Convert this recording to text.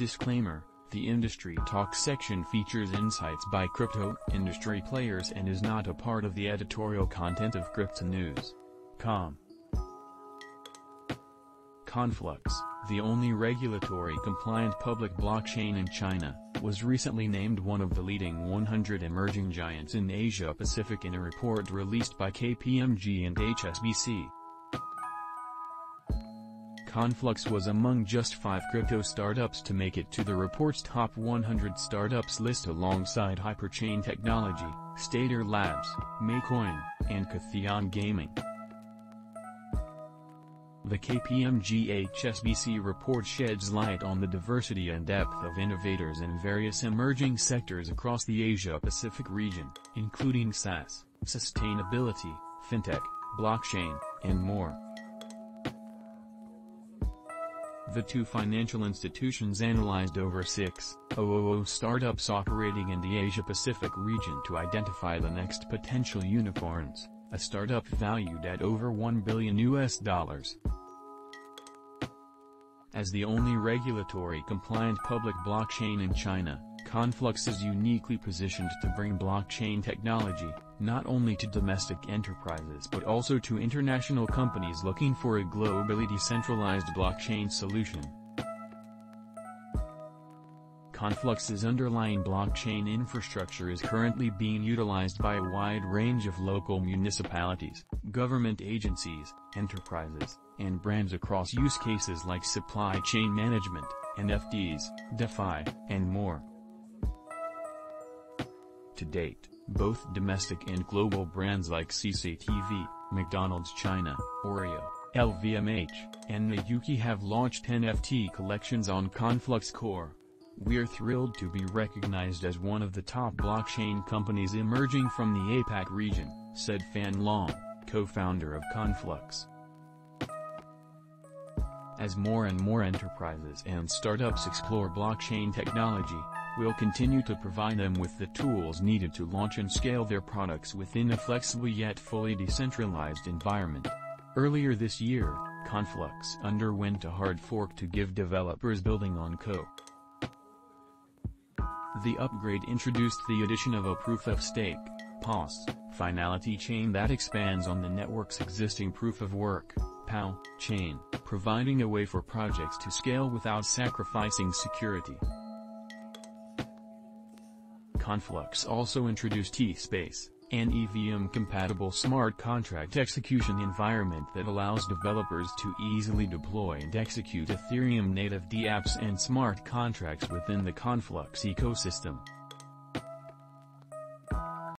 Disclaimer: The Industry Talk section features insights by crypto industry players and is not a part of the editorial content of CryptoNews.com. Conflux, the only regulatory compliant public blockchain in China, was recently named one of the leading 100 emerging giants in Asia Pacific in a report released by KPMG and HSBC. Conflux was among just 5 crypto startups to make it to the report's top 100 startups list alongside Hyperchain Technology, Stader Labs, Maicoin, and Catheon Gaming. The KPMG-HSBC report sheds light on the diversity and depth of innovators in various emerging sectors across the Asia-Pacific region, including SaaS, sustainability, fintech, blockchain, and more. The 2 financial institutions analyzed over 6,000 startups operating in the Asia-Pacific region to identify the next potential unicorns, a startup valued at over $1 billion. As the only regulatory compliant public blockchain in China, Conflux is uniquely positioned to bring blockchain technology, not only to domestic enterprises but also to international companies looking for a globally decentralized blockchain solution. Conflux's underlying blockchain infrastructure is currently being utilized by a wide range of local municipalities, government agencies, enterprises, and brands across use cases like supply chain management, NFTs, DeFi, and more. To date, both domestic and global brands like CCTV, McDonald's China, Oreo, LVMH, and NAYUKI have launched NFT collections on Conflux Core. We're thrilled to be recognized as one of the top blockchain companies emerging from the APAC region, said Fan Long, co-founder of Conflux. As more and more enterprises and startups explore blockchain technology, we'll continue to provide them with the tools needed to launch and scale their products within a flexible yet fully decentralized environment. Earlier this year, Conflux underwent a hard fork to give developers building on code. The upgrade introduced the addition of a proof-of-stake (PoS) finality chain that expands on the network's existing proof-of-work (PoW) chain, providing a way for projects to scale without sacrificing security. Conflux also introduced eSpace, an EVM-compatible smart contract execution environment that allows developers to easily deploy and execute Ethereum-native dApps and smart contracts within the Conflux ecosystem.